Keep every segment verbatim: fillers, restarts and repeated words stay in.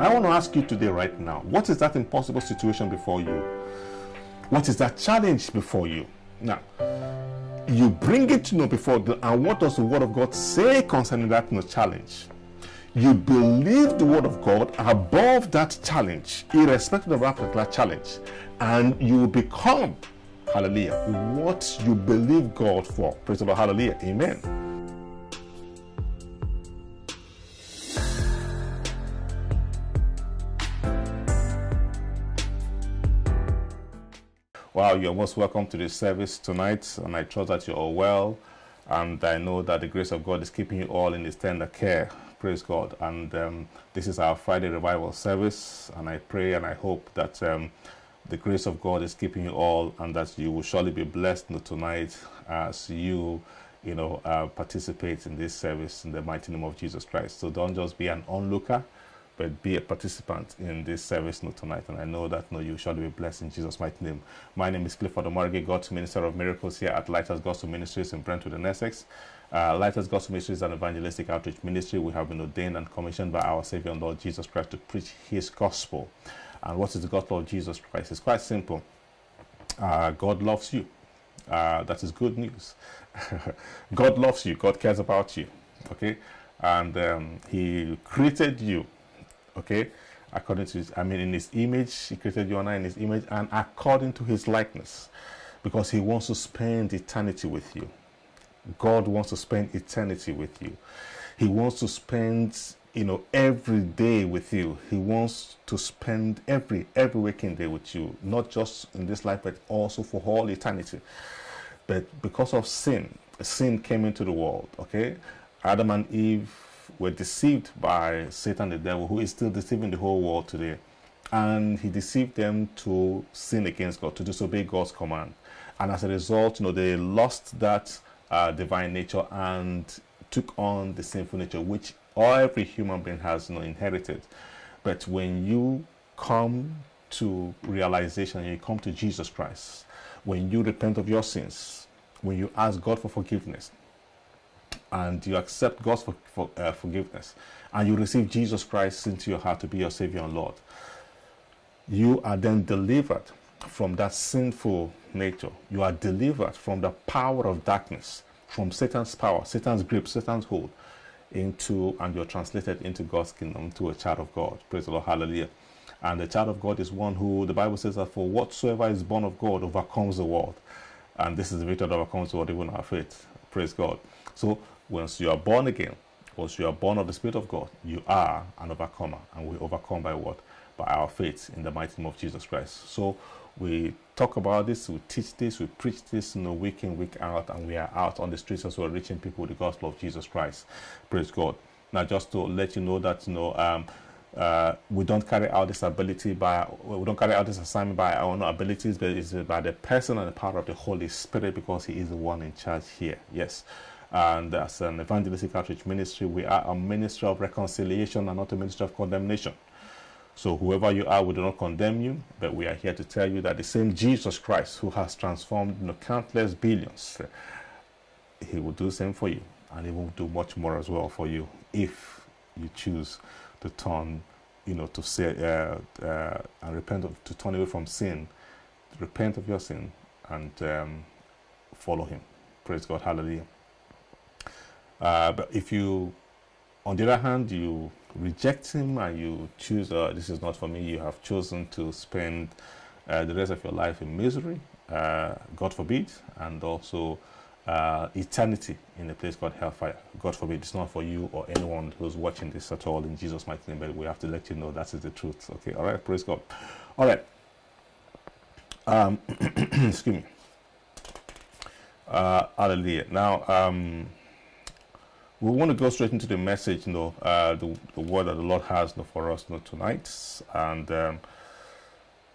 I want to ask you today, right now, what is that impossible situation before you? What is that challenge before you? Now, you bring it to know before the, and what does the Word of God say concerning that no challenge? You believe the Word of God above that challenge, irrespective of that particular challenge, and you become, hallelujah, what you believe God for. Praise the Lord, hallelujah, amen. Wow, you're most welcome to this service tonight, and I trust that you're all well, and I know that the grace of God is keeping you all in His tender care. Praise God. And um, this is our Friday revival service, and I pray and I hope that um, the grace of God is keeping you all, and that you will surely be blessed tonight as you, you know, uh, participate in this service in the mighty name of Jesus Christ. So don't just be an onlooker, but be a participant in this service tonight. And I know that no, you surely be blessed in Jesus' mighty name. My name is Clifford Omorege, God's Minister of Miracles here at Lighthouse Gospel Ministries in Brentwood and Essex. Uh, Lighthouse Gospel Ministries is an evangelistic outreach ministry. We have been ordained and commissioned by our Savior and Lord Jesus Christ to preach His gospel. And what is the gospel of Jesus Christ? It's quite simple. Uh, God loves you. Uh, that is good news. God loves you. God cares about you. Okay? And um, He created you. Okay? According to His, I mean, in His image, He created you and I in His image, and according to His likeness. Because He wants to spend eternity with you. God wants to spend eternity with you. He wants to spend, you know, every day with you. He wants to spend every every waking day with you, not just in this life, but also for all eternity. But because of sin, sin came into the world. Okay, Adam and Eve were deceived by Satan, the devil, who is still deceiving the whole world today, and he deceived them to sin against God, to disobey God's command, and as a result, you know, they lost that Uh, divine nature and took on the sinful nature which every human being has, you know, inherited. But when you come to realization, you come to Jesus Christ, when you repent of your sins, when you ask God for forgiveness, and you accept God's for, for, uh, forgiveness, and you receive Jesus Christ into your heart to be your Savior and Lord, you are then delivered from that sinful nature. You are delivered from the power of darkness, from Satan's power, Satan's grip, Satan's hold, into, and you're translated into God's kingdom, to a child of God. Praise the Lord, hallelujah. And the child of God is one who, the Bible says that for whatsoever is born of God overcomes the world. And this is the victory that overcomes the world, even our faith. Praise God. So once you are born again, once you are born of the Spirit of God, you are an overcomer, and we overcome by what? By our faith in the mighty name of Jesus Christ. So we talk about this, we teach this, we preach this, you know, week in, week out, and we are out on the streets as well, reaching people with the gospel of Jesus Christ. Praise God. Now, just to let you know that, you know, um, uh, we don't carry out this ability by, we don't carry out this assignment by our own abilities, but it's by the person and the power of the Holy Spirit, because He is the one in charge here. Yes. And as an evangelistic outreach ministry, we are a ministry of reconciliation and not a ministry of condemnation. So whoever you are, we do not condemn you, but we are here to tell you that the same Jesus Christ who has transformed, you know, countless billions, He will do the same for you, and He will do much more as well for you if you choose to turn, you know, to say uh, uh, and repent of, to turn away from sin, repent of your sin, and um, follow Him. Praise God, hallelujah. Uh, but if you, on the other hand, you reject Him and you choose, uh, this is not for me, you have chosen to spend uh, the rest of your life in misery, uh, God forbid, and also uh, eternity in a place called hellfire. God forbid. It's not for you or anyone who's watching this at all in Jesus' mighty name, but we have to let you know that is the truth. Okay, all right, praise God. All right. Um, excuse me. Uh, hallelujah. Now, um, we want to go straight into the message, you know, uh, the, the word that the Lord has, you know, for us, you know, tonight. And um,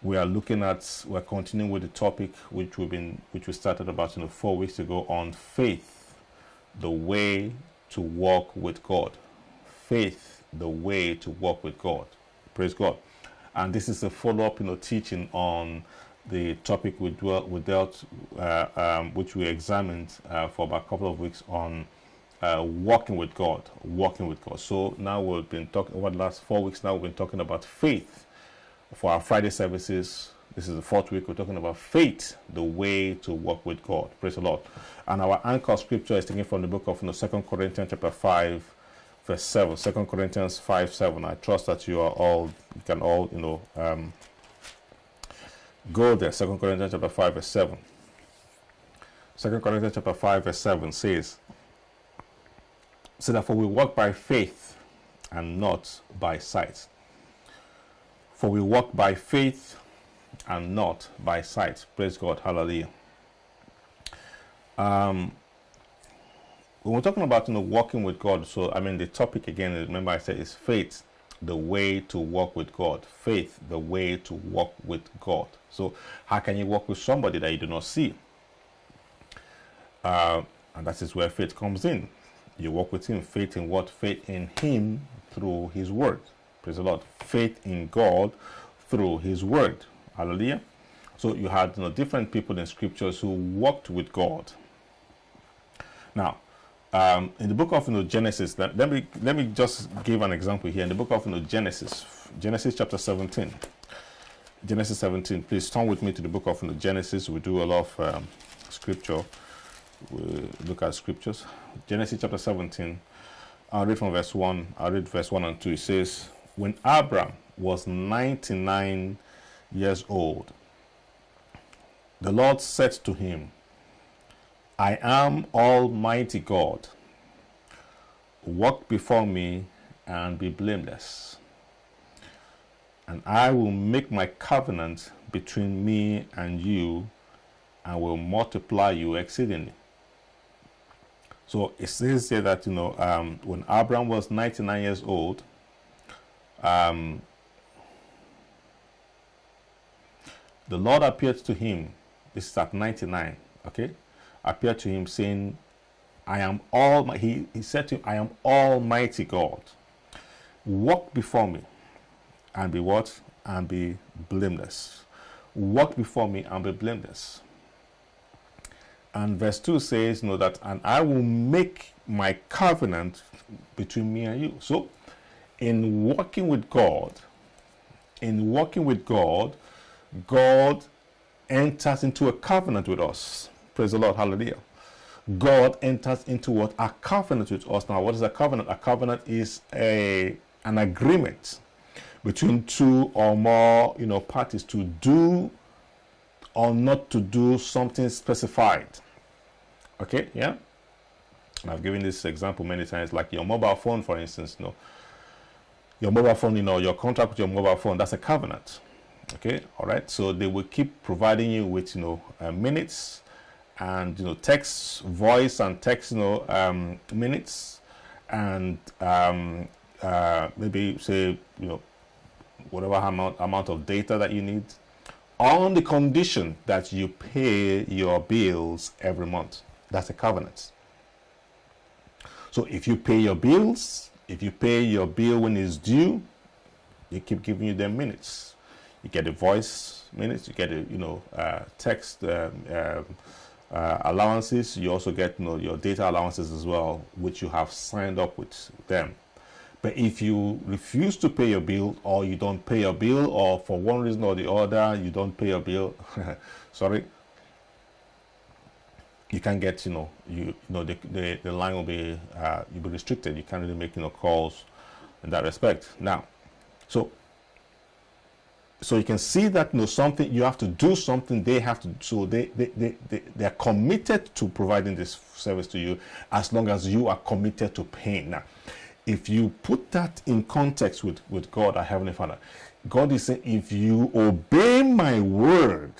we are looking at, we're continuing with the topic which we've been, which we started about, you know, four weeks ago, on faith, the way to walk with God. Faith, the way to walk with God. Praise God. And this is a follow-up, you know, teaching on the topic we dealt, we dealt uh, um, which we examined uh, for about a couple of weeks on uh, walking with God, walking with God. So now we've been talking over the last four weeks. Now we've been talking about faith for our Friday services. This is the fourth week. We're talking about faith, the way to walk with God. Praise the Lord. And our anchor scripture is taken from the book of you know, Second Corinthians chapter five, verse seven. Second Corinthians five, seven. I trust that you are all, you can all, you know, um, go there. Second Corinthians chapter five, verse seven. Second Corinthians chapter five, verse seven says, "So therefore we walk by faith and not by sight. For we walk by faith and not by sight." Praise God. Hallelujah. Um, when we're talking about, you know, walking with God, so, I mean, the topic again, remember I said, is faith, the way to walk with God. Faith, the way to walk with God. So how can you walk with somebody that you do not see? Uh, and that is where faith comes in. You walk with him. Faith in what? Faith in him through his word. Praise the Lord. Faith in God through his word. Hallelujah. So you had, you know, different people in scriptures who walked with God. Now, um, in the book of, you know, Genesis, let, let me let me just give an example here. In the book of, you know, Genesis, Genesis chapter seventeen, Genesis seventeen. Please turn with me to the book of, you know, Genesis. We do a lot of um, scripture. We look at scriptures. Genesis chapter seventeen. I'll read from verse one. I'll read verse one and two. It says, "When Abram was ninety-nine years old, the Lord said to him, 'I am Almighty God. Walk before me and be blameless, and I will make my covenant between me and you, and will multiply you exceedingly.'" So it says here that, you know, um, when Abram was ninety-nine years old, um, the Lord appeared to him. This is at ninety-nine, okay? Appeared to him saying, "I am all," he, he said to him, "I am Almighty God. Walk before me and be what? And be blameless. Walk before me and be blameless." And verse two says, you know, that, "and I will make my covenant between me and you." So in walking with God, in walking with God, God enters into a covenant with us. Praise the Lord. Hallelujah. God enters into what? A covenant with us. Now, what is a covenant? A covenant is a an agreement between two or more, you know, parties to do or not to do something specified. Okay, yeah. And I've given this example many times, like your mobile phone, for instance. You know, your mobile phone, you know, your contract with your mobile phone, that's a covenant. Okay, all right. So they will keep providing you with, you know, uh, minutes, and, you know, text, voice, and text, you know, um, minutes, and um, uh, maybe say, you know, whatever amount amount of data that you need, on the condition that you pay your bills every month. That's a covenant. So if you pay your bills, if you pay your bill when it's due, they keep giving you their minutes. You get the voice minutes, you get the, you know, uh, text um, uh, uh, allowances. You also get, you know, your data allowances as well, which you have signed up with them. But if you refuse to pay your bill, or you don't pay your bill, or for one reason or the other, you don't pay your bill, sorry, you can't get, you know, you, you know, the, the, the line will be, uh, you'll be restricted. You can't really make, you know, calls in that respect. Now, so, so you can see that, you know, something, you have to do something, they have to, so they, they, they, they, they are committed to providing this service to you, as long as you are committed to paying. Now, if you put that in context with, with God, our Heavenly Father, God is saying, if you obey my word,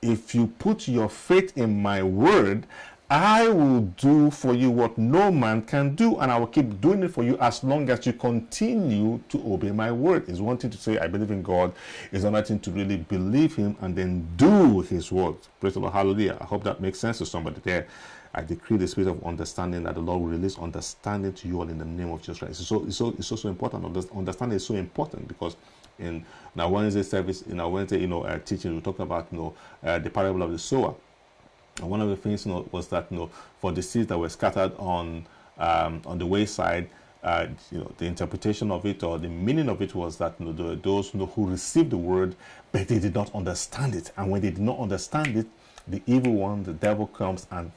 if you put your faith in my word, I will do for you what no man can do, and I will keep doing it for you as long as you continue to obey my word. It's one thing to say, I believe in God. It's another thing to really believe him and then do his word. Praise the Lord. Hallelujah. I hope that makes sense to somebody there. I decree the spirit of understanding, that the Lord will release understanding to you all in the name of Jesus Christ. It's so, it's so, it's so, so important. Understanding is so important, because in our Wednesday service, in our Wednesday, you know, uh, teaching, we talk about, you know, uh, the parable of the sower. And one of the things, you know, was that, you know, for the seeds that were scattered on um, on the wayside, uh, you know, the interpretation of it or the meaning of it was that, you know, those who received the word, but they did not understand it. And when they did not understand it, the evil one, the devil, comes and,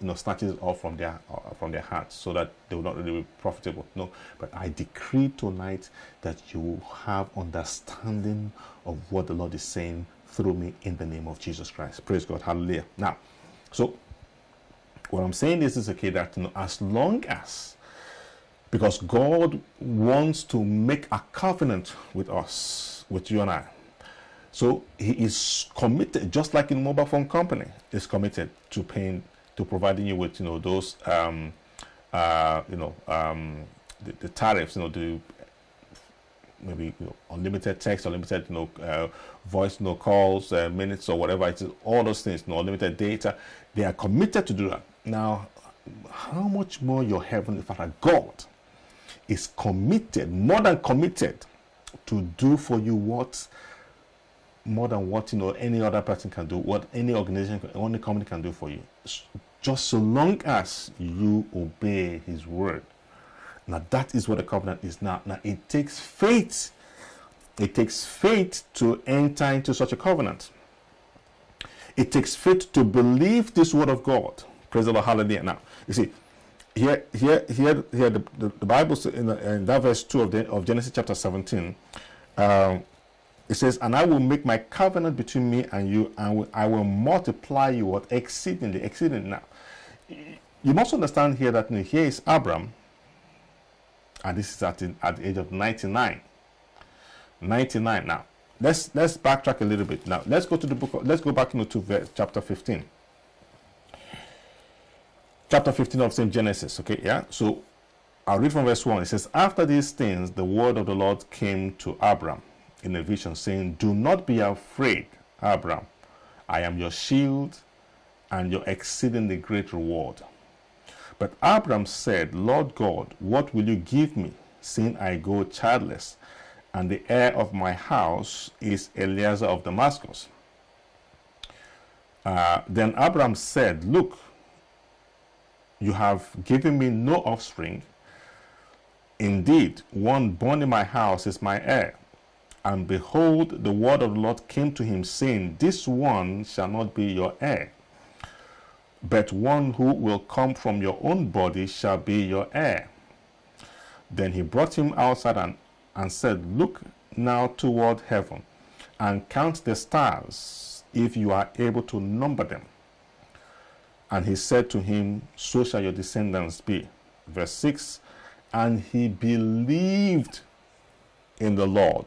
you know, snatches it all from their uh, from their hearts, so that they will not really be profitable. No, but I decree tonight that you will have understanding of what the Lord is saying through me in the name of Jesus Christ. Praise God. Hallelujah. Now, so what I'm saying is, is okay, that, you know, as long as, because God wants to make a covenant with us, with you and I, so He is committed, just like in mobile phone company is committed to paying, to providing you with, you know, those, um, uh, you know, um, the, the tariffs, you know, the maybe, you know, unlimited text, unlimited, you know, uh, voice, you know, calls, uh, minutes, or whatever it is, all those things, you know, unlimited data. They are committed to do that. Now, how much more your Heavenly Father God is committed, more than committed, to do for you what, more than what, you know, any other person can do, what any organization, any company can do for you, just so long as you obey His word. Now, that is what the covenant is now. Now, it takes faith. It takes faith to enter into such a covenant. It takes faith to believe this word of God. Praise the Lord. Hallelujah. Now, you see, here, here, here, here the, the, the Bible, in, the, in that verse two of, the, of Genesis chapter seventeen, um, it says, "And I will make my covenant between me and you, and will, I will multiply you what exceedingly, exceedingly." Now, you must understand here that, you know, here is Abram, and this is at the, at the age of ninety-nine. ninety-nine. Now, let's let's backtrack a little bit. Now, let's go to the book. Of, let's go back into to chapter fifteen. Chapter fifteen of same Genesis. Okay, yeah. So, I'll read from verse one. It says, "After these things, the word of the Lord came to Abram in a vision, saying, 'Do not be afraid, Abram. I am your shield, and your exceedingly great reward.' But Abram said, 'Lord God, what will you give me, seeing I go childless, and the heir of my house is Eliezer of Damascus?' Uh, then Abram said, 'Look, you have given me no offspring. Indeed, one born in my house is my heir.' And behold, the word of the Lord came to him, saying, 'This one shall not be your heir, but one who will come from your own body shall be your heir.' Then he brought him outside and, and said, 'Look now toward heaven and count the stars, if you are able to number them.' And he said to him, 'So shall your descendants be.'" Verse six, "And he believed in the Lord,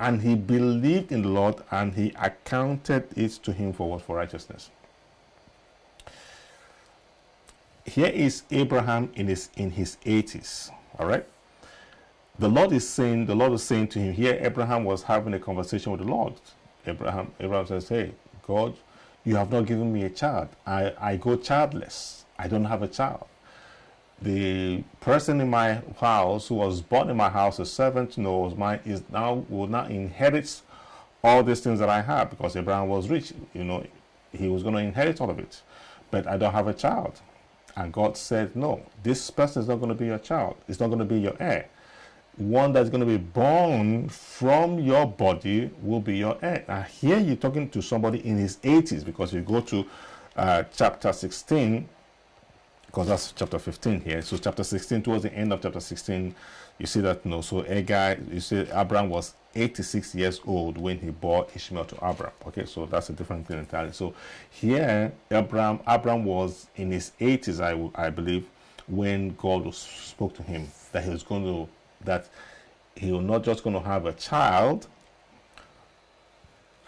and he believed in the Lord, and he accounted it to him for what? For righteousness." Here is Abraham in his in his eighties. All right. The Lord is saying, the Lord is saying to him here, Abraham was having a conversation with the Lord. Abraham, Abraham says, "Hey, God, you have not given me a child. I, I go childless. I don't have a child. The person in my house who was born in my house, a servant, you know, was my is now will not inherit all these things that I have," because Abraham was rich, you know, he was going to inherit all of it. "But I don't have a child." And God said, "No, this person is not going to be your child. It's not going to be your heir. One that's going to be born from your body will be your heir." Now, here you're talking to somebody in his eighties, because you go to uh, chapter sixteen, because that's chapter fifteen here. So chapter sixteen, towards the end of chapter sixteen, you see that, you know, so Agar, you see Abram was eighty-six years old when he bore Ishmael to Abram. Okay, so that's a different thing entirely. So here, Abram, Abram was in his eighties, I, I believe, when God was, spoke to him that he was going to, that he was not just going to have a child,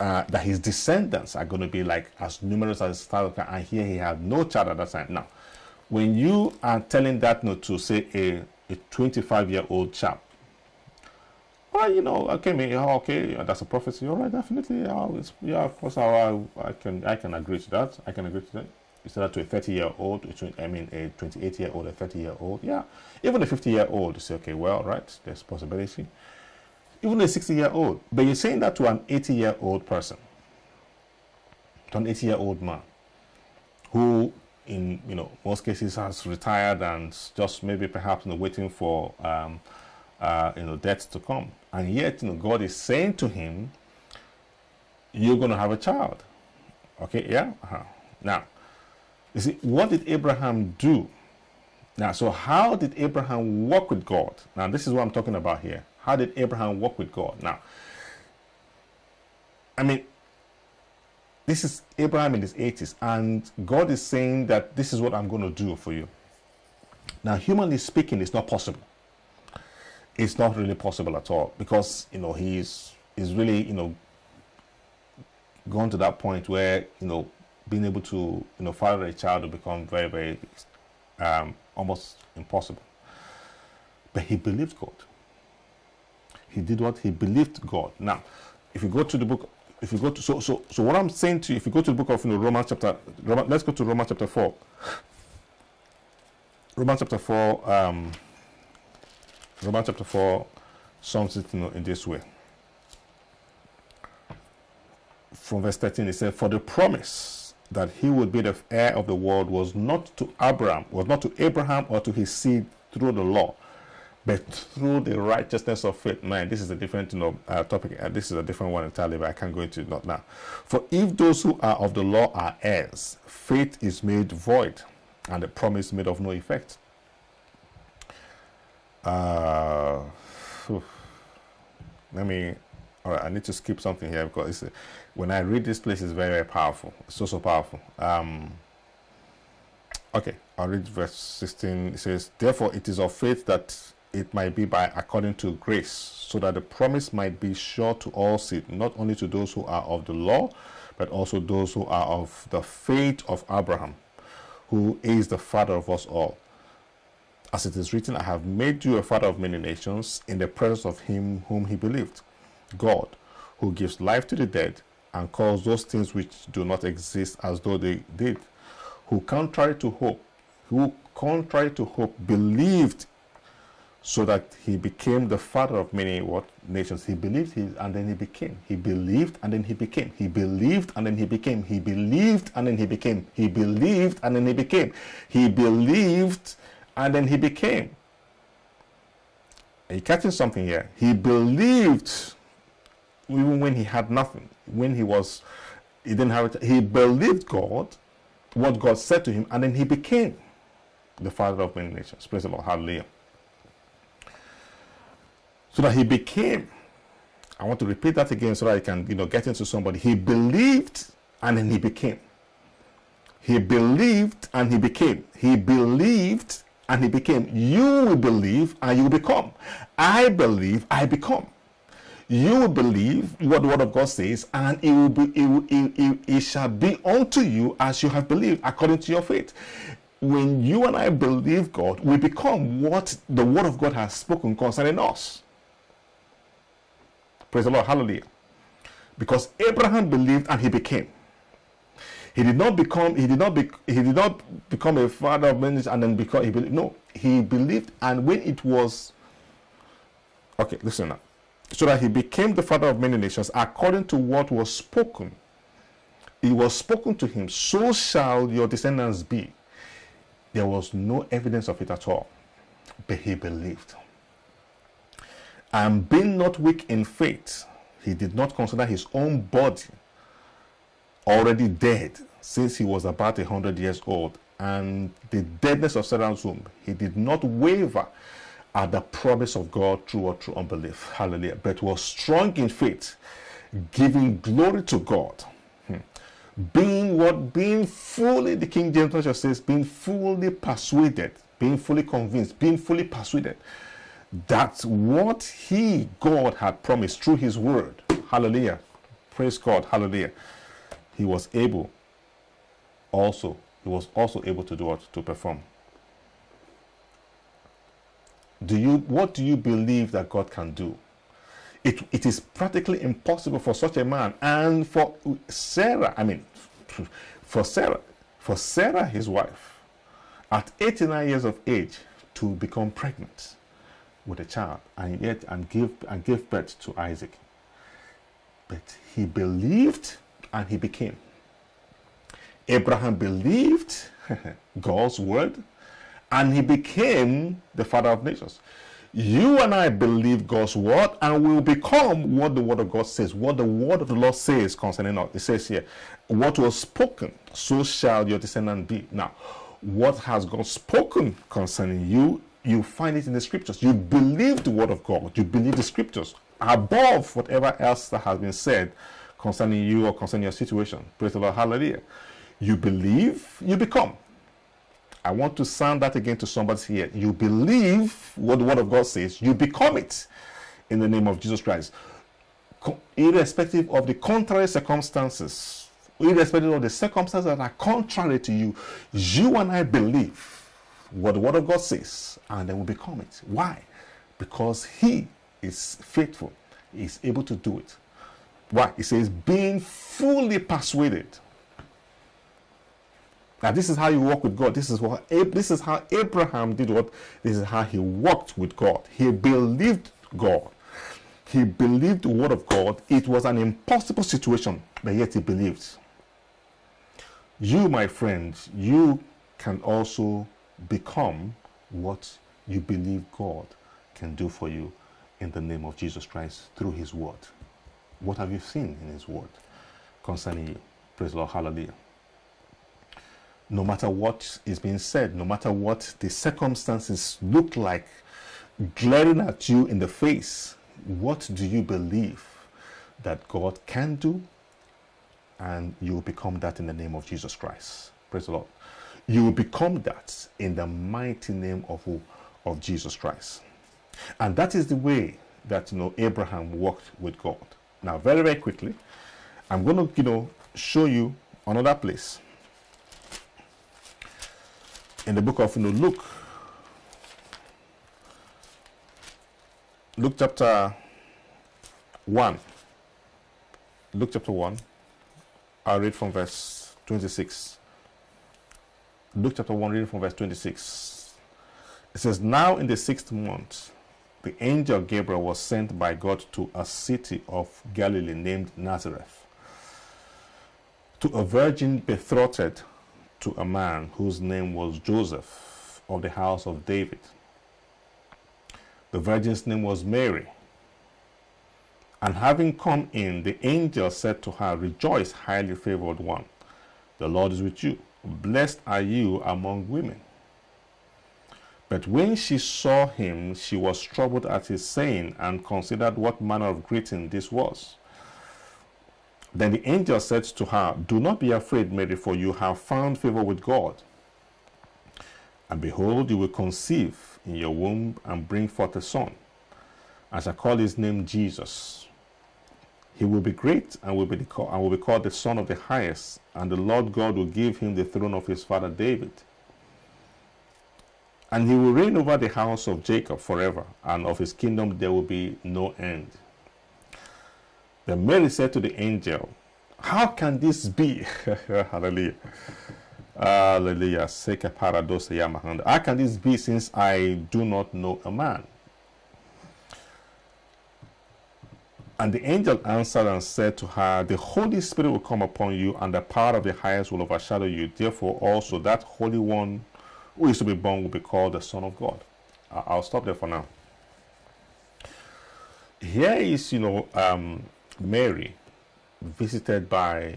uh, that his descendants are going to be like as numerous as the stars. And here he had no child at that time. Now, when you are telling that note to, say, a twenty-five-year-old chap, "Well, you know, okay, me, okay, that's a prophecy. All right, definitely. Oh, yeah, of course, I, I can, I can agree to that. I can agree to that." You say that to a thirty-year-old, I mean, a twenty-eight-year-old, a thirty-year-old, yeah, even a fifty-year-old. You say, "Okay, well, right, there's possibility." Even a sixty-year-old, but you're saying that to an eighty-year-old person, to an eighty-year-old man, who in, you know, most cases has retired and just maybe perhaps, you know, waiting for, um, uh, you know, death to come. And yet, you know, God is saying to him, you're going to have a child. Okay, yeah? Uh-huh. Now, you see, what did Abraham do? Now, so how did Abraham walk with God? Now, this is what I'm talking about here. How did Abraham walk with God? Now, I mean, this is Abraham in his eighties, and God is saying that this is what I'm going to do for you. Now, humanly speaking, it's not possible. It's not really possible at all, because, you know, he's, he's really, you know, gone to that point where, you know, being able to, you know, father a child will become very, very, um, almost impossible. But he believed God. He did what? He believed God. Now, if you go to the book, if you go to, so, so, so what I'm saying to you, if you go to the book of, you know, Romans chapter, Roman, let's go to Romans chapter four. Romans chapter four, um, Romans chapter four sums it, you know, in this way. From verse thirteen, it says, "For the promise that he would be the heir of the world was not to Abraham, was not to Abraham or to his seed through the law, but through the righteousness of faith." Man, this is a different, you know, uh, topic. Uh, this is a different one entirely, but I can't go into it not now. "For if those who are of the law are heirs, faith is made void, and the promise made of no effect." Uh, let me. All right, I need to skip something here, because it's, uh, when I read this place, it's very, very powerful. It's so, so powerful. Um, okay, I'll read verse sixteen. It says, "Therefore it is of faith that it might be by according to grace, so that the promise might be sure to all seed, not only to those who are of the law, but also those who are of the faith of Abraham, who is the father of us all. As it is written, I have made you a father of many nations, in the presence of him whom he believed, God, who gives life to the dead and calls those things which do not exist as though they did, who contrary to hope, who contrary to hope believed, so that he became the father of many what nations." He believed, he, and then he became. He believed, and then he became. He believed, and then he became. He believed, and then he became. He believed, and then he became. He believed, and then he became. Are you catching something here? He believed. Even when he had nothing, when he was, he didn't have it, he believed God, what God said to him, and then he became the father of many nations. Praise the Lord, hallelujah. So that he became, I want to repeat that again so that I can, you know, get into somebody. He believed, and then he became. He believed, and he became. He believed, and he became. You will believe, and you will become. I believe, I become. You will believe what the word of God says, and it will be, it, will, it, it, it shall be unto you as you have believed, according to your faith. When you and I believe God, we become what the word of God has spoken concerning us. Praise the Lord, hallelujah. Because Abraham believed and he became. He did not become, he did not be, he did not become a father of many and then become, he believed. No, he believed, and when it was, okay, listen now. So that he became the father of many nations, according to what was spoken. It was spoken to him, so shall your descendants be. There was no evidence of it at all, but he believed. And being not weak in faith, he did not consider his own body already dead, since he was about a hundred years old, and the deadness of Sarah's womb. He did not waver at the promise of God through or through unbelief. Hallelujah. But was strong in faith, giving glory to God. Hmm. Being what? Being fully, the King James Version says, being fully persuaded, being fully convinced, being fully persuaded that what he, God, had promised through his word. Hallelujah. Praise God. Hallelujah. He was able also, he was also able to do what? To perform. Do you, what do you believe that God can do? It, it is practically impossible for such a man, and for Sarah, I mean, for Sarah, for Sarah, his wife, at eighty-nine years of age, to become pregnant with a child, and yet and give and give birth to Isaac. But he believed, and he became. Abraham believed, God's word, and he became the father of nations. You and I believe God's word and will become what the word of God says, what the word of the Lord says concerning us. It says here, what was spoken, so shall your descendant be. Now, what has God spoken concerning you? You find it in the scriptures. You believe the word of God. You believe the scriptures above whatever else that has been said concerning you or concerning your situation. Praise the Lord. Hallelujah. You believe, you become. I want to sound that again to somebody here. You believe what the word of God says, you become it in the name of Jesus Christ. Irrespective of the contrary circumstances, irrespective of the circumstances that are contrary to you, you and I believe what the word of God says, and then we become it. Why? Because he is faithful. He is able to do it. Why? He says, being fully persuaded. Now, this is how you walk with God. This is what this is how Abraham did what this is how he walked with God. He believed God. He believed the word of God. It was an impossible situation, but yet he believed. You, my friend, you can also become what you believe God can do for you in the name of Jesus Christ through his word. What have you seen in his word concerning you? Praise the Lord. Hallelujah. No matter what is being said, no matter what the circumstances look like, glaring at you in the face, what do you believe that God can do? And you will become that in the name of Jesus Christ. Praise the Lord. You will become that in the mighty name of, of Jesus Christ. And that is the way that, you know, Abraham walked with God. Now, very, very quickly, I'm going to, you know, show you another place. In the book of, you know, Luke, Luke chapter one, Luke chapter one, I'll read from verse twenty-six. Luke chapter one, reading from verse twenty-six. It says, now in the sixth month, the angel Gabriel was sent by God to a city of Galilee named Nazareth, to a virgin betrothed to a man whose name was Joseph of the house of David. The virgin's name was Mary. And having come in, the angel said to her, rejoice, highly favored one. The Lord is with you. Blessed are you among women. But when she saw him, she was troubled at his saying and considered what manner of greeting this was. Then the angel said to her, do not be afraid, Mary, for you have found favor with God. And behold, you will conceive in your womb and bring forth a son, and shall call his name Jesus. He will be great and will be, the, and will be called the Son of the Highest, and the Lord God will give him the throne of his father David. And he will reign over the house of Jacob forever, and of his kingdom there will be no end. Then Mary said to the angel, how can this be? Hallelujah. Hallelujah. How can this be since I do not know a man? And the angel answered and said to her, the Holy Spirit will come upon you, and the power of the Highest will overshadow you. Therefore also that Holy One who is to be born will be called the Son of God. I'll stop there for now. Here is, you know, um, Mary visited by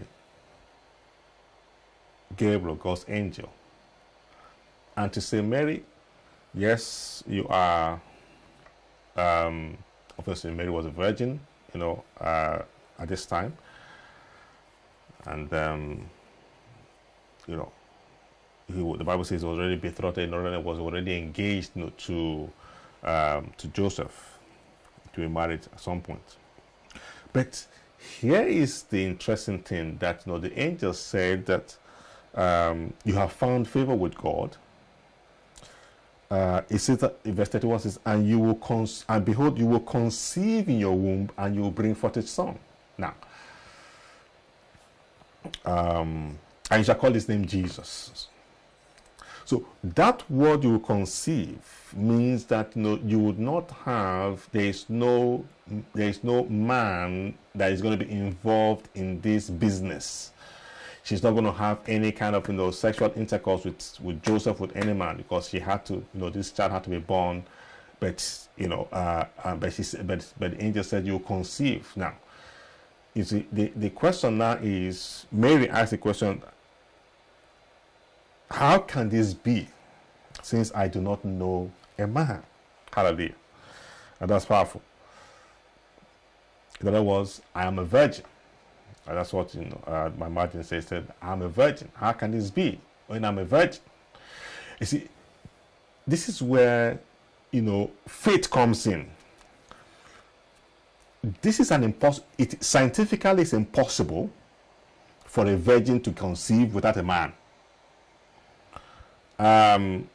Gabriel, God's angel. And to say, Mary, yes, you are, um, obviously Mary was a virgin, you know, uh, at this time. And, um, you know, he, the Bible says he was already betrothed, and was already engaged, you know, to, um, to Joseph, to be married at some point. But here is the interesting thing, that, you know, the angel said that um, you have found favor with God. Uh, it says that verse thirty-one says, and you will con and behold, you will conceive in your womb, and you will bring forth a son. Now, um, and you shall call his name Jesus. So that word you will conceive means that, you know, you would not have, there is no, there is no man that is going to be involved in this business. she's not going to have any kind of, you know, sexual intercourse with with Joseph, with any man, because she had to, you know, this child had to be born. But, you know, uh, uh, but she said, but but the angel said, "You conceive." Now, is the, the the question now is, Mary asked the question, "How can this be, since I do not know a man?" Hallelujah, and that's powerful. In other words, I am a virgin. And that's what, you know, uh, my Martin says, said, I'm a virgin. How can this be when I'm a virgin? You see, this is where, you know, faith comes in. This is an impossible, it scientifically is impossible for a virgin to conceive without a man. Um,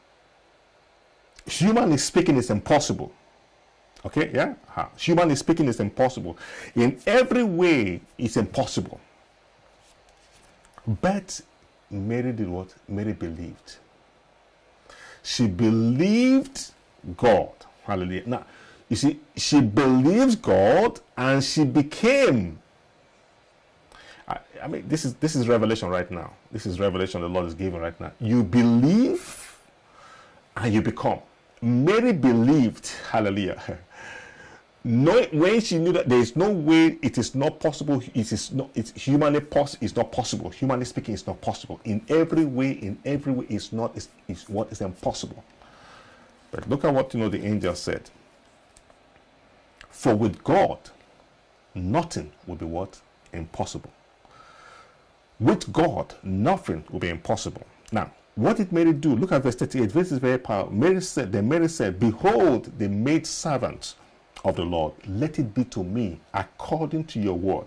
humanly speaking, it's impossible. Okay, yeah? Huh. Humanly speaking, it's impossible. In every way, it's impossible. But Mary did what? Mary believed. She believed God. Hallelujah. Now, you see, she believed God and she became. I, I mean, this is, this is revelation right now. This is revelation the Lord is giving right now. You believe and you become. Mary believed. Hallelujah. No, when she knew that there is no way, it is not possible. It is not. It's humanly possible. It's not possible. Humanly speaking, it's not possible. In every way, in every way, it's not. It's, it's what is impossible. But look at what, you know, the angel said. For with God, nothing will be what? Impossible. With God, nothing will be impossible. Now, what did Mary do? Look at verse thirty-eight. This is very powerful. Mary said, then Mary said, "Behold, the maid servant of the Lord, let it be to me according to your word."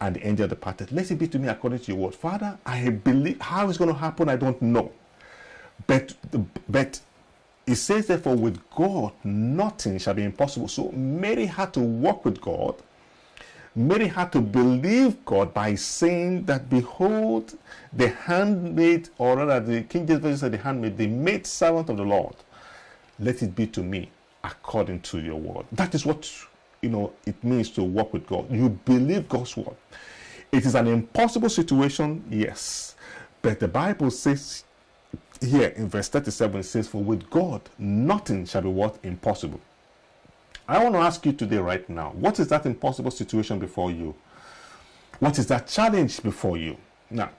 And the angel departed. Let it be to me according to your word. Father, I believe. How it's going to happen, I don't know. But, but it says, therefore, with God, nothing shall be impossible. So Mary had to walk with God. Mary had to believe God by saying that, "Behold, the handmaid," or rather the King James Version said the handmaid, "the maid servant of the Lord, let it be to me according to your word." That is what, you know, it means to walk with God. You believe God's word. It is an impossible situation, yes. But the Bible says here in verse thirty-seven, it says, "For with God, nothing shall be what? Impossible." I want to ask you today, right now, what is that impossible situation before you? What is that challenge before you? Now,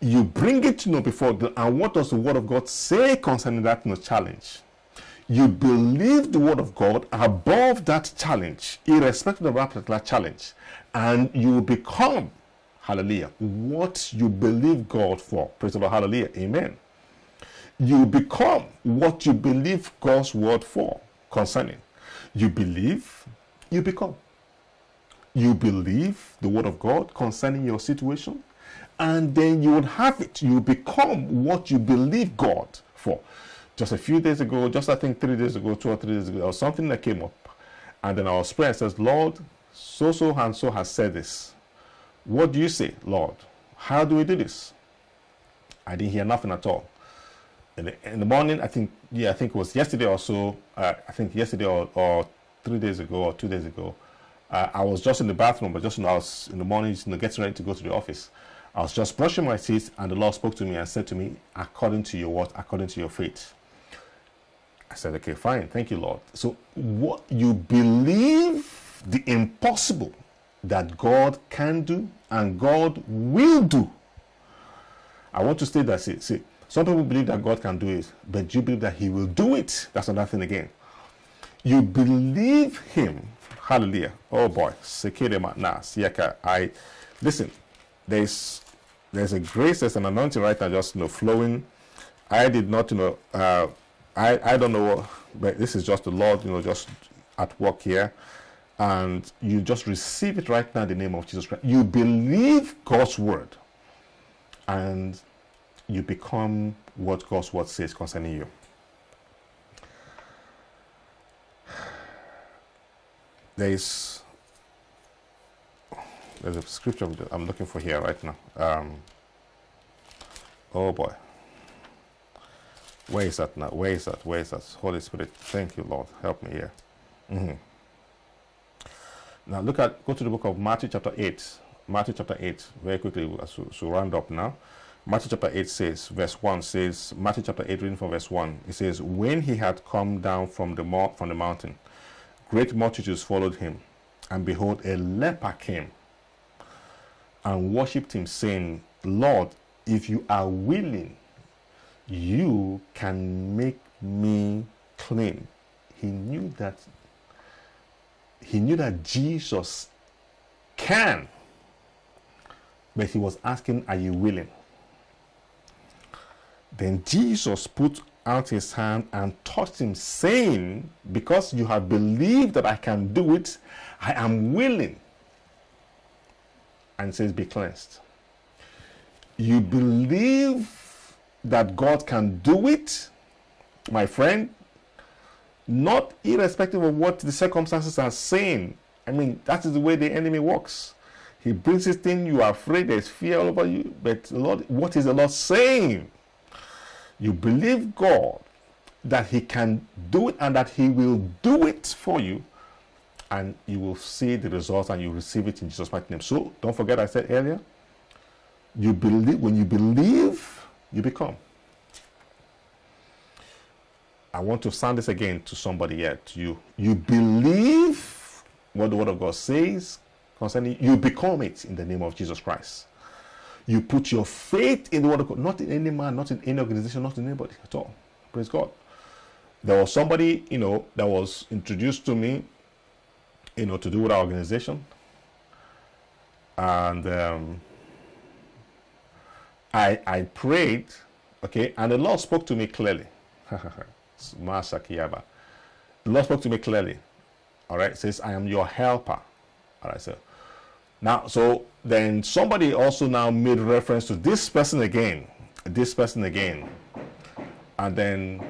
you bring it, you know, before God, and what does the word of God say concerning that, you know, challenge? You believe the word of God above that challenge, irrespective of that particular challenge, and you become, hallelujah, what you believe God for. Praise the Lord, hallelujah, amen. You become what you believe God's word for concerning. You believe, you become. You believe the word of God concerning your situation, and then you would have it. You become what you believe God for. Just a few days ago, just I think three days ago, two or three days ago, there was something that came up. And then I was praying, says, "Lord, so, so, and so has said this. What do you say, Lord? How do we do this?" I didn't hear nothing at all. In the, in the morning, I think, yeah, I think it was yesterday or so, uh, I think yesterday or, or three days ago or two days ago, uh, I was just in the bathroom, but just when I was in the morning, you know, getting ready to go to the office, I was just brushing my teeth, and the Lord spoke to me and said to me, "According to your word, according to your faith." I said, "Okay, fine, thank you, Lord." So what you believe the impossible that God can do and God will do. I want to state that, see, see, some people believe that God can do it, but you believe that He will do it. That's another thing again. You believe Him. Hallelujah. Oh boy. I listen, there's there's a grace, there's an anointing right now just, you know, flowing. I did not, you know, uh, I, I don't know, but this is just the Lord, you know, just at work here. And you just receive it right now in the name of Jesus Christ. You believe God's word, and you become what God's word says concerning you. There is there's a scripture I'm looking for here right now. Um, oh boy, where is that now? Where is that? Where is that? Holy Spirit, thank you, Lord, help me here. Mm-hmm. Now look at go to the book of Matthew chapter eight. Matthew chapter eight, very quickly, so, so round up now. Matthew chapter eight says, verse one says, Matthew chapter eight, reading from verse one, it says, when he had come down from the, from the mountain, great multitudes followed him, and behold, a leper came and worshipped him, saying, Lord, if you are willing, you can make me clean. He knew that, he knew that Jesus can, but he was asking, are you willing? Then Jesus put out his hand and touched him, saying, because you have believed that I can do it, I am willing. And says, be cleansed. You believe that God can do it, my friend, not irrespective of what the circumstances are saying. I mean, that is the way the enemy works. He brings this thing, you are afraid, there's fear all over you, but Lord, what is the Lord saying? You believe God that he can do it and that he will do it for you, and you will see the results and you receive it in Jesus' mighty name. So don't forget, I said earlier, you believe, when you believe, you become. I want to sound this again to somebody here, to you. You believe what the word of God says concerning you, you become it in the name of Jesus Christ. You put your faith in the word of God, not in any man, not in any organization, not in anybody at all. Praise God. There was somebody, you know, that was introduced to me, you know, to do with our organization. And um, I, I prayed, okay, and the Lord spoke to me clearly. The Lord spoke to me clearly. All right, it says, I am your helper. All right, so now, so then somebody also now made reference to this person again, this person again. And then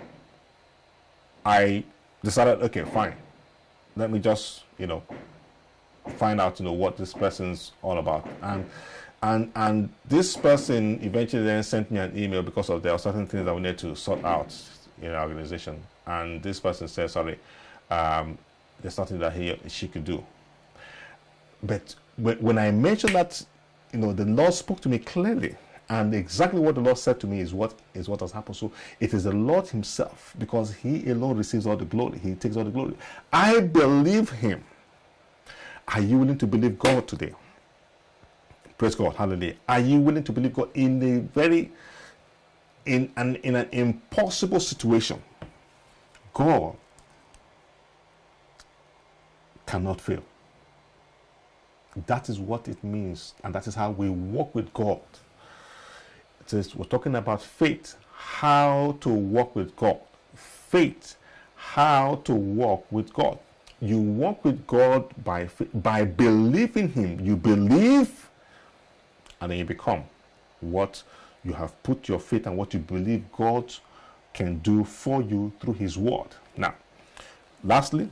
I decided, okay, fine. Let me just, you know, find out, you know, what this person's all about. And and and this person eventually then sent me an email because of there are certain things that we need to sort out in our organization. And this person said, sorry, um, there's nothing that he she could do. But when I mentioned that, you know, the Lord spoke to me clearly, and exactly what the Lord said to me is what is what has happened. So it is the Lord himself, because he alone receives all the glory. He takes all the glory. I believe him. Are you willing to believe God today? Praise God. Hallelujah. Are you willing to believe God in a very, in an, in an impossible situation? God cannot fail. That is what it means, and that is how we walk with God. It is, we're talking about faith, how to walk with God. Faith, how to walk with God. You walk with God by by believing him. You believe, and then you become what you have put your faith and what you believe God can do for you through his word. Now, lastly,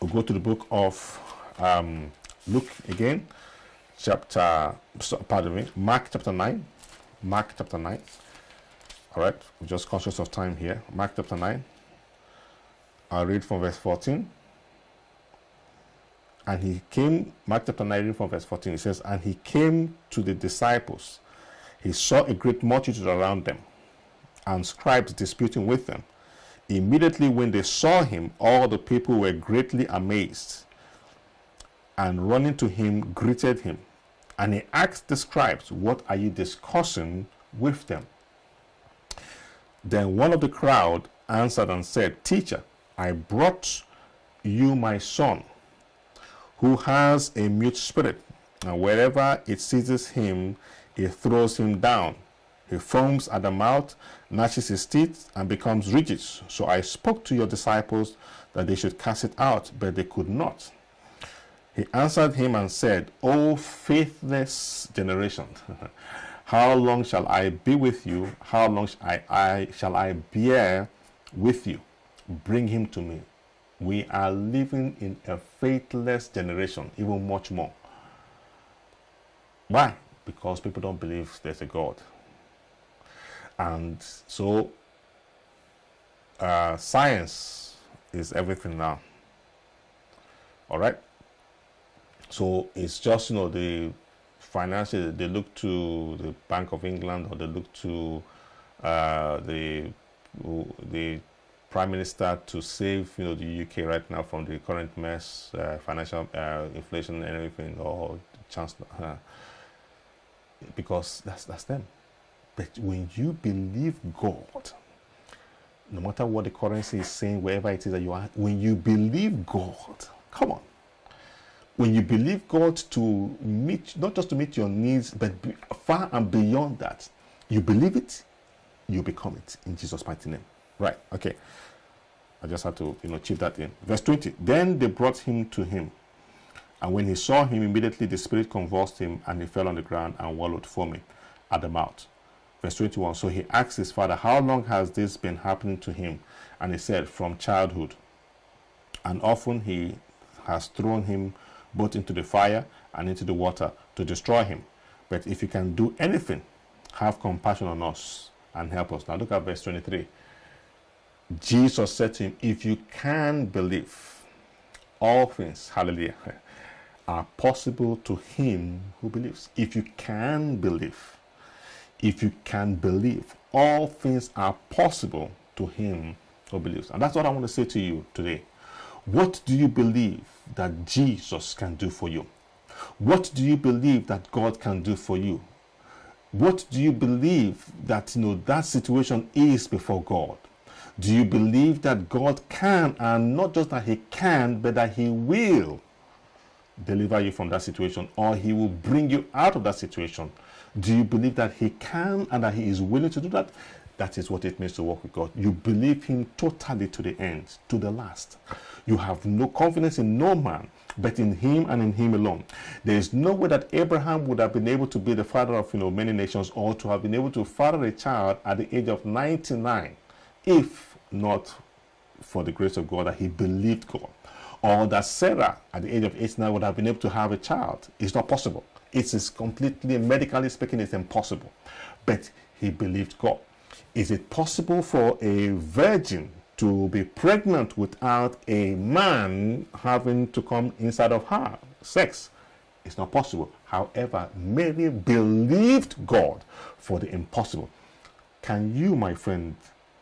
we'll go to the book of um, Luke again, chapter, pardon me, Mark chapter nine, Mark chapter nine, all right, we're just conscious of time here, Mark chapter nine, I'll read from verse fourteen, and he came, Mark chapter nine, read from verse fourteen, it says, and he came to the disciples, he saw a great multitude around them, and scribes disputing with them. Immediately when they saw him, all the people were greatly amazed, and running to him, greeted him. And he asked the scribes, what are you discussing with them? Then one of the crowd answered and said, Teacher, I brought you my son, who has a mute spirit. And wherever it seizes him, it throws him down. He foams at the mouth, gnashes his teeth, and becomes rigid. So I spoke to your disciples that they should cast it out, but they could not. He answered him and said, O faithless generation, how long shall I be with you? How long shall I, I, shall I bear with you? Bring him to me. We are living in a faithless generation, even much more. Why? Because people don't believe there's a God. And so uh, science is everything now. All right? So it's just, you know, the finances, they look to the Bank of England, or they look to uh, the the Prime Minister to save, you know, the U K right now from the current mess, uh, financial uh, inflation and everything, or chance, uh, because that's that's them. But when you believe God, no matter what the currency is saying, wherever it is that you are, when you believe God, come on. When you believe God to meet, not just to meet your needs, but be, far and beyond that, you believe it, you become it, in Jesus' mighty name. Right, okay. I just had to, you know, chip that in. Verse twenty, then they brought him to him. And when he saw him, immediately the spirit convulsed him, and he fell on the ground and wallowed foaming at the mouth. Verse twenty-one, so he asked his father, how long has this been happening to him? And he said, from childhood. And often he has thrown him both into the fire and into the water to destroy him. But if you can do anything, have compassion on us and help us. Now look at verse twenty-three. Jesus said to him, if you can believe, all things, hallelujah, are possible to him who believes. If you can believe, if you can believe, all things are possible to him who believes. And that's what I want to say to you today. What do you believe that Jesus can do for you? What do you believe that God can do for you? What do you believe that, you know, that situation is before God? Do you believe that God can, and not just that he can, but that he will deliver you from that situation, or he will bring you out of that situation? Do you believe that he can and that he is willing to do that? That is what it means to walk with God. You believe him totally to the end, to the last. You have no confidence in no man, but in him and in him alone. There is no way that Abraham would have been able to be the father of, you know, many nations, or to have been able to father a child at the age of ninety-nine, if not for the grace of God that he believed God. Or that Sarah at the age of eighty-nine would have been able to have a child. It's not possible. It is completely, medically speaking, it's impossible. But he believed God. Is it possible for a virgin to be pregnant without a man having to come inside of her? Sex. It's not possible. However, Mary believed God for the impossible. Can you, my friend,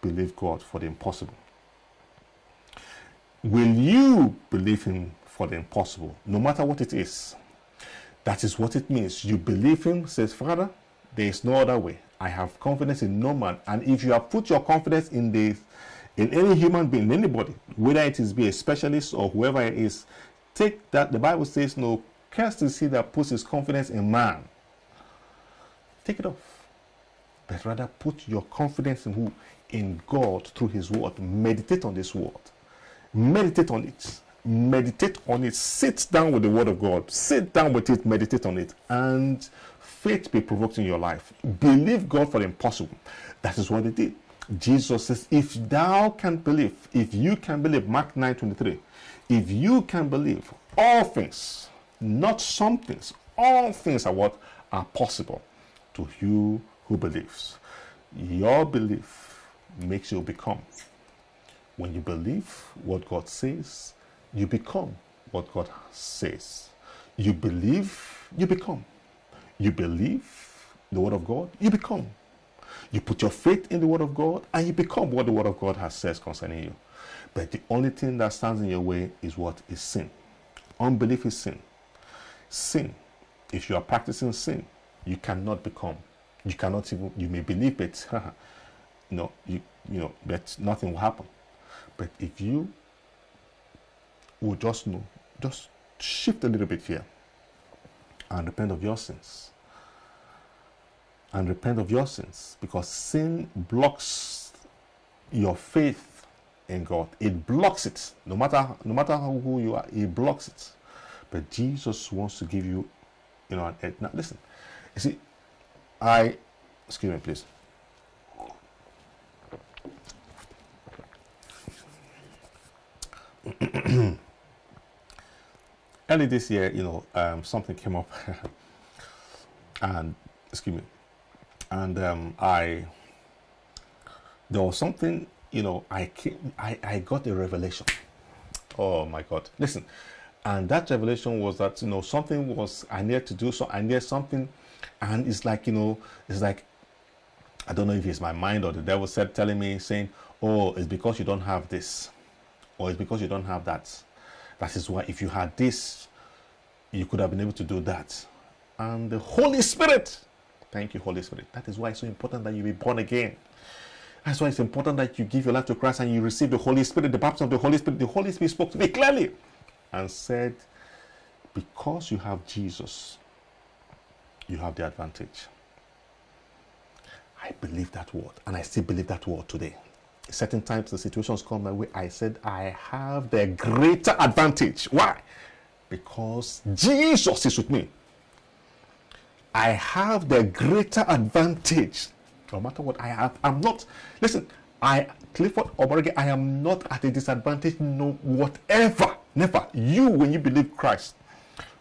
believe God for the impossible? Will you believe him for the impossible, no matter what it is? That is what it means. You believe him, says, Father, there is no other way. I have confidence in no man. And if you have put your confidence in the, in any human being, anybody, whether it is be a specialist or whoever it is, take that. The Bible says, no, cursed is he that puts his confidence in man. Take it off. But rather put your confidence in who? In God through his word. Meditate on this word. Meditate on it. Meditate on it. Sit down with the word of God. Sit down with it. Meditate on it. And faith be provoked in your life. Believe God for the impossible. That is what they did. Jesus says, if thou can believe, if you can believe, Mark nine twenty-three, if you can believe, all things, not some things, all things are what are possible to you who believes. Your belief makes you become. When you believe what God says, you become what God says. You believe, you become. You believe the word of God, you become. You put your faith in the word of God, and you become what the word of God has said concerning you. But the only thing that stands in your way is what is sin. Unbelief is sin. Sin. If you are practicing sin, you cannot become. You cannot even. You may believe it. No, you you know, but nothing will happen. But if you will just know, just shift a little bit here and repent of your sins. And repent of your sins. Because sin blocks your faith in God. It blocks it. No matter no matter who you are, it blocks it. But Jesus wants to give you, you know, an edge. Now listen. You see, I excuse me please. Early this year, you know, um, something came up, and excuse me, and um, I there was something, you know, I came, I I got a revelation. Oh my God! Listen, And that revelation was that, you know, something was I needed to do, so I needed something. And it's like, you know, it's like, I don't know if it's my mind or the devil said telling me, saying, oh, it's because you don't have this, or it's because you don't have that. That is why if you had this, you could have been able to do that. And the Holy Spirit, thank you, Holy Spirit. That is why it's so important that you be born again. That's why it's important that you give your life to Christ and you receive the Holy Spirit, the baptism of the Holy Spirit. The Holy Spirit spoke to me clearly and said, because you have Jesus, you have the advantage. I believe that word, and I still believe that word today. Certain times the situations come my way, I said, I have the greater advantage. Why? Because Jesus is with me. I have the greater advantage. No matter what I have, I'm not, listen, I, Clifford Omorege, I am not at a disadvantage, no, whatever, never. You, when you believe Christ,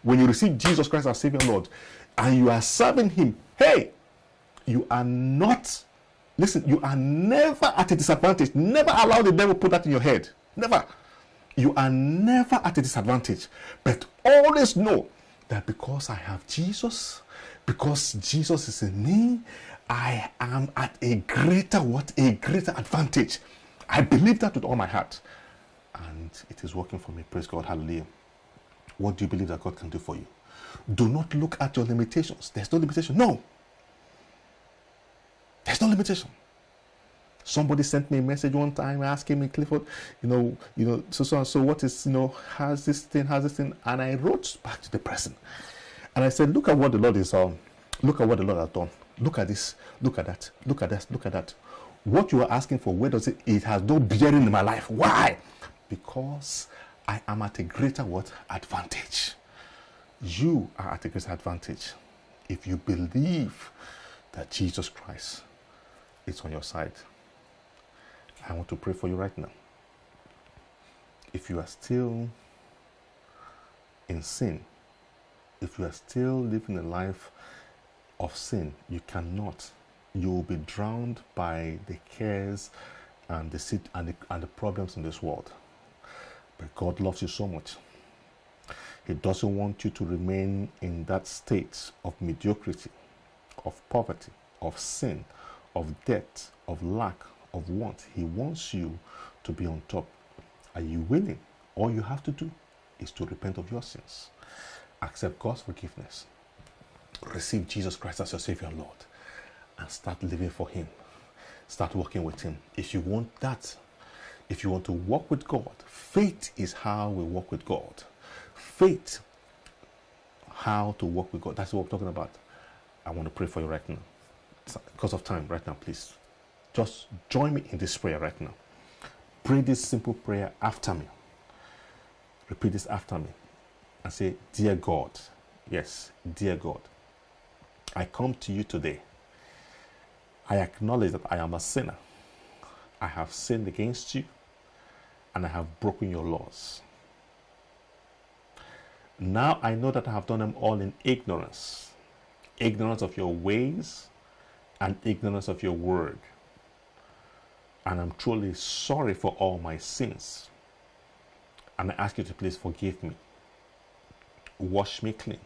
when you receive Jesus Christ as Savior Lord, and you are serving Him, hey, you are not, listen, you are never at a disadvantage. Never allow the devil put that in your head. Never. You are never at a disadvantage. But always know that because I have Jesus, because Jesus is in me, I am at a greater, what a greater advantage. I believe that with all my heart. And it is working for me. Praise God. Hallelujah. What do you believe that God can do for you? Do not look at your limitations. There's no limitation. No. There's no limitation. Somebody sent me a message one time asking me, Clifford, you know, you know, so so and so, what is, you know, how's this thing, how's this thing? And I wrote back to the person. And I said, look at what the Lord is on. Look at what the Lord has done. Look at this. Look at that. Look at that. Look at that. What you are asking for, where does it? It has no bearing in my life. Why? Because I am at a greater what? Advantage. You are at a greater advantage if you believe that Jesus Christ is on your side. I want to pray for you right now. If you are still in sin, if you are still living a life of sin, you cannot. You will be drowned by the cares and the sit and the, and the problems in this world. But God loves you so much. He doesn't want you to remain in that state of mediocrity, of poverty, of sin, of debt, of lack, of want. He wants you to be on top. Are you willing? All you have to do is to repent of your sins, accept God's forgiveness, receive Jesus Christ as your Savior and Lord, and start living for Him. Start working with Him. If you want that, if you want to walk with God, faith is how we walk with God. Faith, how to walk with God. That's what we're talking about. I want to pray for you right now. Because of time, right now, please. Just join me in this prayer right now. Pray this simple prayer after me. Repeat this after me. And say, dear God, yes, dear God, I come to you today. I acknowledge that I am a sinner. I have sinned against you, and I have broken your laws. Now I know that I have done them all in ignorance. Ignorance of your ways and ignorance of your word. And I'm truly sorry for all my sins. And I ask you to please forgive me. Wash me clean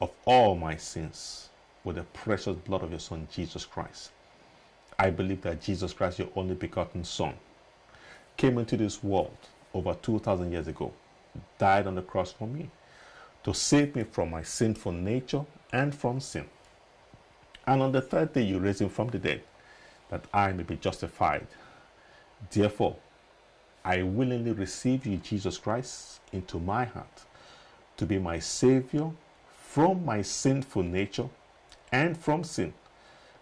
of all my sins with the precious blood of your Son, Jesus Christ. I believe that Jesus Christ, your only begotten Son, came into this world over two thousand years ago, died on the cross for me, to save me from my sinful nature and from sin. And on the third day you raised him from the dead, that I may be justified. Therefore, I willingly receive you, Jesus Christ, into my heart, to be my Savior from my sinful nature and from sin,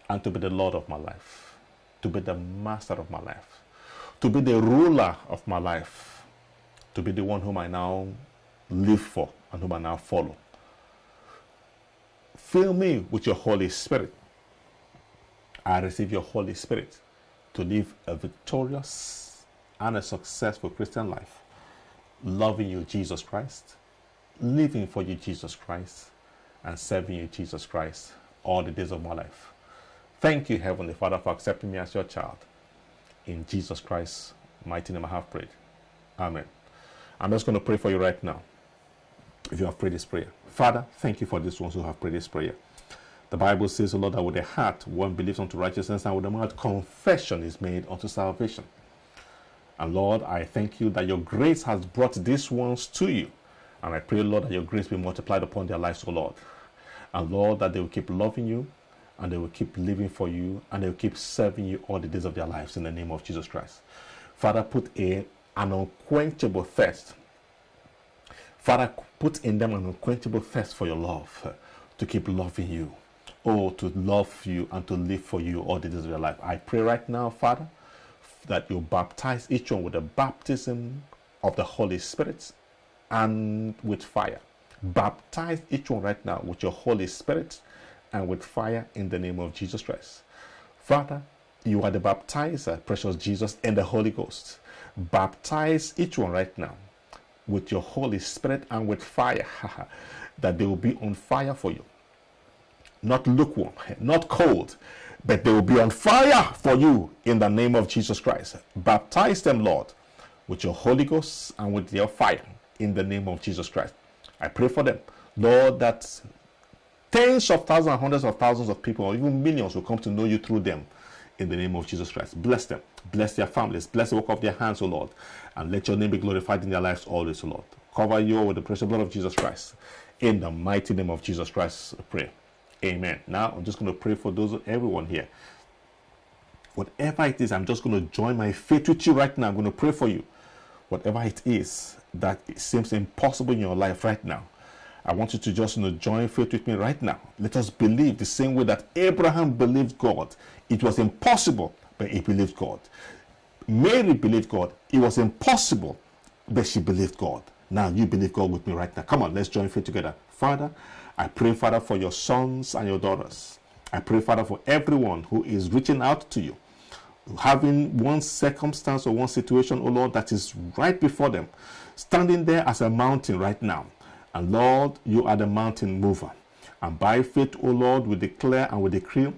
and to be the Lord of my life, to be the master of my life, to be the ruler of my life, to be the one whom I now live for and whom I now follow. Fill me with your Holy Spirit. I receive your Holy Spirit to live a victorious and a successful Christian life, loving you, Jesus Christ, living for you, Jesus Christ, and serving you, Jesus Christ, all the days of my life. Thank you, Heavenly Father, for accepting me as your child. In Jesus Christ's mighty name I have prayed. Amen. I'm just going to pray for you right now. if you have prayed this prayer. Father, thank you for these ones who have prayed this prayer. The Bible says, O Lord, that with the heart one believes unto righteousness, and with the mouth confession is made unto salvation. And Lord, I thank you that your grace has brought these ones to you. And I pray, Lord, that your grace be multiplied upon their lives, O Lord. And Lord, that they will keep loving you, and they will keep living for you, and they will keep serving you all the days of their lives in the name of Jesus Christ. Father, put a, an unquenchable thirst. Father, put in them an unquenchable thirst for your love, to keep loving you. Oh, to love you and to live for you all the days of your life. I pray right now, Father, that you baptize each one with the baptism of the Holy Spirit and with fire. Baptize each one right now with your Holy Spirit and with fire in the name of Jesus Christ. Father, you are the baptizer, precious Jesus, and the Holy Ghost. Baptize each one right now with your Holy Spirit and with fire, that they will be on fire for you. Not lukewarm, not cold, but they will be on fire for you in the name of Jesus Christ. Baptize them, Lord, with your Holy Ghost and with your fire in the name of Jesus Christ. I pray for them, Lord, that tens of thousands, hundreds of thousands of people, or even millions, will come to know you through them in the name of Jesus Christ. Bless them. Bless their families. Bless the work of their hands, O Lord. And let your name be glorified in their lives always, O Lord. Cover you with the precious blood of Jesus Christ. In the mighty name of Jesus Christ, I pray. Amen. Now, I'm just going to pray for those, everyone here. Whatever it is, I'm just going to join my faith with you right now. I'm going to pray for you. Whatever it is that it seems impossible in your life right now, I want you to just, you know, join faith with me right now. Let us believe the same way that Abraham believed God. It was impossible, but he believed God. Mary believed God. It was impossible, but she believed God. Now you believe God with me right now. Come on, let's join faith together. Father, I pray, Father, for your sons and your daughters. I pray, Father, for everyone who is reaching out to you, having one circumstance or one situation, oh Lord, that is right before them, standing there as a mountain right now. And Lord, you are the mountain mover. And by faith, oh Lord, we declare and we decree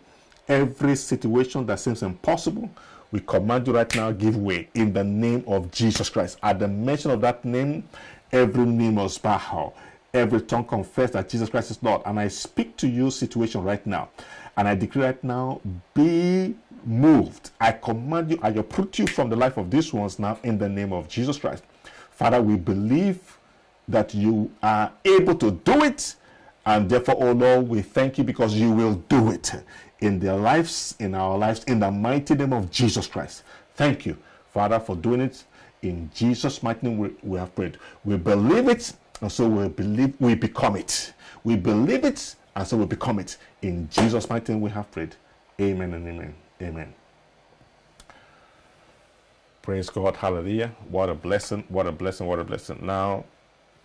every situation that seems impossible, we command you right now, give way in the name of Jesus Christ. At the mention of that name, every knee must bow. Every tongue confess that Jesus Christ is Lord. And I speak to you situation right now. And I decree right now, be moved. I command you, I uproot you from the life of these ones now in the name of Jesus Christ. Father, we believe that you are able to do it. And therefore, oh Lord, we thank you because you will do it in their lives, in our lives, in the mighty name of Jesus Christ. Thank you, Father, for doing it. In Jesus' mighty name we, we have prayed. We believe it, and so we believe we become it. We believe it, and so we become it. In Jesus' mighty name we have prayed. Amen and amen. Amen. Praise God. Hallelujah. What a blessing. What a blessing. What a blessing. Now,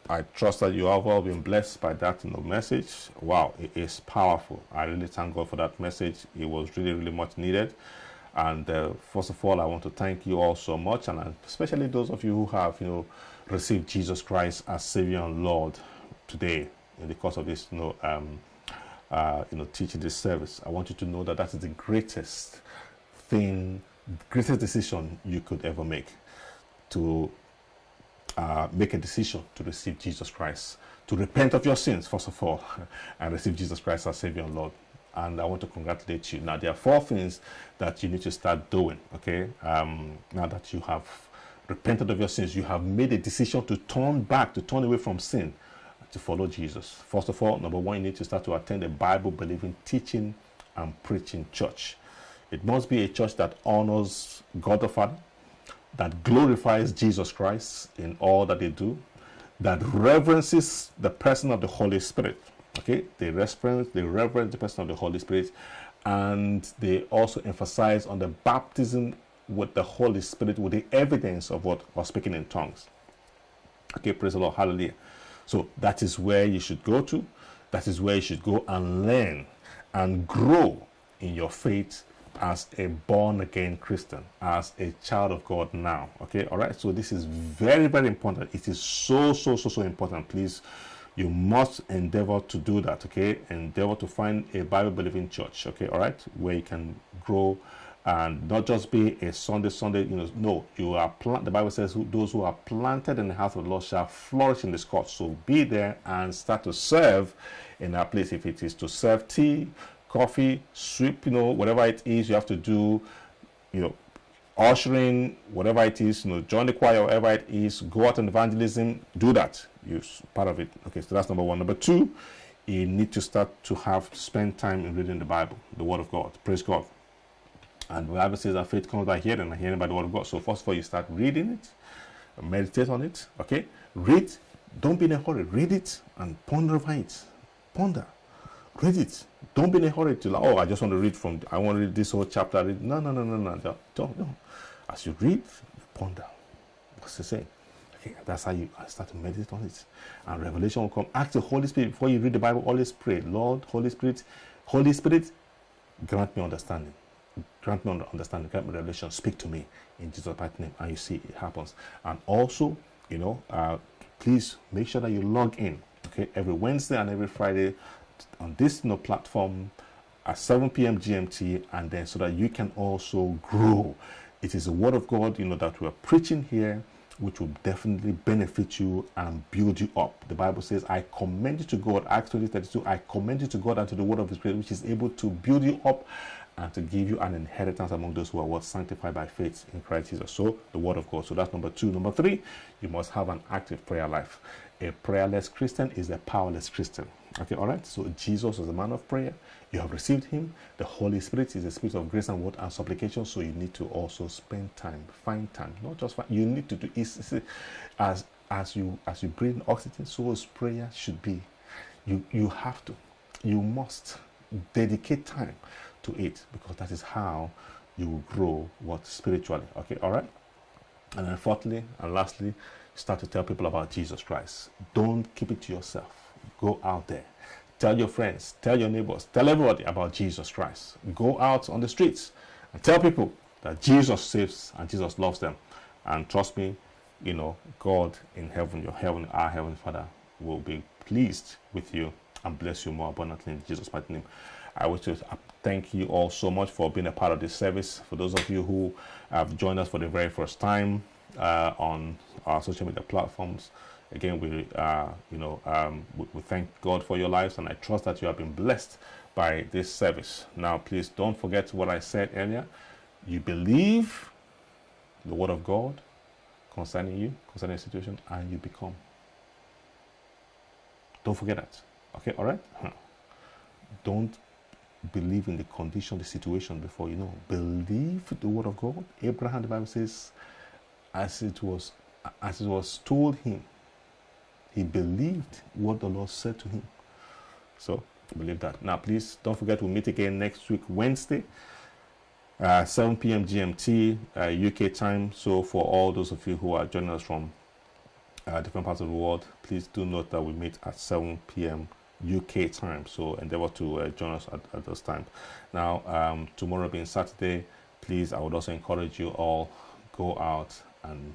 I trust that you have all been blessed by that, you know, message. Wow, it is powerful. I really thank God for that message. It was really, really much needed. And uh, first of all, I want to thank you all so much, and especially those of you who have, you know, received Jesus Christ as Savior and Lord today in the course of this, you know, um, uh, you know, teaching this service. I want you to know that that is the greatest thing, greatest decision you could ever make, to Uh, make a decision to receive Jesus Christ, to repent of your sins, first of all, and receive Jesus Christ as Savior and Lord. And I want to congratulate you. Now, there are four things that you need to start doing, okay? Um, now that you have repented of your sins, you have made a decision to turn back, to turn away from sin, to follow Jesus. First of all, number one, you need to start to attend a Bible-believing teaching and preaching church. It must be a church that honors God the Father, that glorifies Jesus Christ in all that they do, that reverences the person of the Holy Spirit. Okay, they reverence, they reverence the person of the Holy Spirit, and they also emphasize on the baptism with the Holy Spirit with the evidence of what was speaking in tongues. Okay, praise the Lord, hallelujah. So that is where you should go to. That is where you should go and learn and grow in your faith as a born-again Christian, as a child of God now. Okay, all right, so this is very, very important. It is so, so, so, so important. Please, you must endeavor to do that. Okay, endeavor to find a Bible-believing church. Okay, all right, where you can grow and not just be a Sunday, Sunday, you know, no, you are plant. The Bible says those who are planted in the house of the Lord shall flourish in this court. So be there and start to serve in our place. If it is to serve tea, coffee, sweep, you know, whatever it is you have to do, you know, ushering, whatever it is, you know, join the choir, whatever it is, go out and evangelism, do that. You're part of it. Okay, so that's number one. Number two, you need to start to have, spend time in reading the Bible, the Word of God. Praise God. And the Bible says that faith comes by hearing and hearing by the Word of God. So first of all, you start reading it, meditate on it, okay? Read, don't be in a hurry. Read it and ponder over it. Ponder. Read it. Don't be in a hurry to like, oh, I just want to read from, I want to read this whole chapter. Read. No, no, no, no, no, don't, no. As you read, ponder. What's it saying? Okay, that's how you start to meditate on it. And revelation will come. Ask the Holy Spirit, before you read the Bible, always pray, Lord, Holy Spirit, Holy Spirit, grant me understanding. Grant me understanding, grant me revelation, speak to me in Jesus' mighty name, and you see it happens. And also, you know, uh, please make sure that you log in, okay, every Wednesday and every Friday on this you know, platform at seven p m G M T, and then so that you can also grow. It is the Word of God, you know, that we are preaching here, which will definitely benefit you and build you up. The Bible says, I commend you to God, Acts twenty thirty-two, I commend you to God and to the Word of His grace, which is able to build you up and to give you an inheritance among those who are what, sanctified by faith in Christ Jesus. So, the Word of God. So, that's number two. Number three, you must have an active prayer life. A prayerless Christian is a powerless Christian. Okay, all right? So, Jesus was a man of prayer. You have received Him. The Holy Spirit is a spirit of grace and word and supplication. So, you need to also spend time, find time. Not just find, you need to do it. As, as, you, as you breathe oxygen, so as prayer should be. You, you have to. You must dedicate time to it, because that is how you will grow what spiritually. Okay, all right. And then fourthly and lastly, start to tell people about Jesus Christ. Don't keep it to yourself. Go out there, tell your friends, tell your neighbors, tell everybody about Jesus Christ. Go out on the streets and tell people that Jesus saves and Jesus loves them. And trust me, you know, God in heaven, your heaven, our heavenly Father will be pleased with you and bless you more abundantly in Jesus' mighty name. I wish to thank you all so much for being a part of this service. For those of you who have joined us for the very first time uh, on our social media platforms, again, we, uh, you know, um, we, we thank God for your lives, and I trust that you have been blessed by this service. Now, please don't forget what I said earlier. You believe the Word of God concerning you, concerning your situation, and you become. Don't forget that. Okay, all right? Don't believe in the condition, the situation before you know. Believe the Word of God. Abraham, the Bible says, as it was as it was told him, he believed what the Lord said to him. So believe that. Now please don't forget, we'll meet again next week, Wednesday, uh, seven p m G M T, uh, U K time. So for all those of you who are joining us from uh, different parts of the world, please do note that we meet at seven p m U K time, so endeavor to uh, join us at, at this time. Now, um, tomorrow being Saturday, please, I would also encourage you all, go out and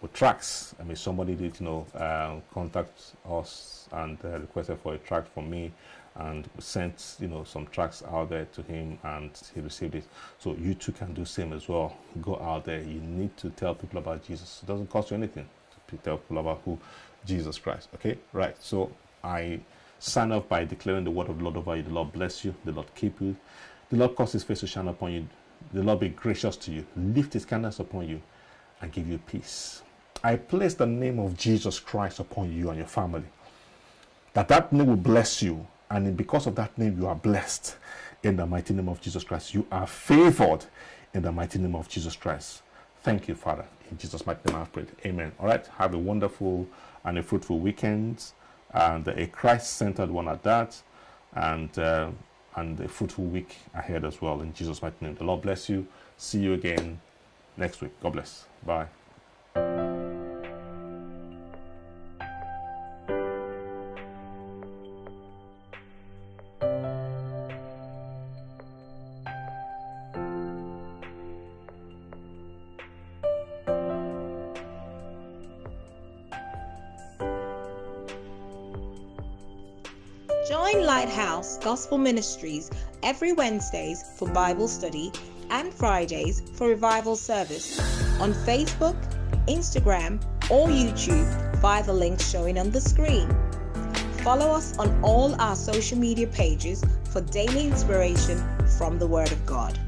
with tracks. I mean, somebody did, you know, uh, contact us and uh, requested for a track from me, and sent, you know, some tracks out there to him, and he received it. So you too can do same as well. Go out there. You need to tell people about Jesus. It doesn't cost you anything to tell people about who Jesus Christ. Okay, right. So I sign off by declaring the word of the Lord over you. The Lord bless you. The Lord keep you. The Lord cause His face to shine upon you. The Lord be gracious to you. Lift His countenance upon you and give you peace. I place the name of Jesus Christ upon you and your family. That that name will bless you. And because of that name, you are blessed in the mighty name of Jesus Christ. You are favored in the mighty name of Jesus Christ. Thank you, Father. In Jesus' mighty name I pray. Amen. All right. Have a wonderful and a fruitful weekend, and a Christ-centered one at that, and uh, and a fruitful week ahead as well, in Jesus' mighty name. The Lord bless you. See you again next week. God bless. Bye. Gospel Ministries every Wednesdays for Bible study and Fridays for Revival Service on Facebook, Instagram, or YouTube via the links showing on the screen. Follow us on all our social media pages for daily inspiration from the Word of God.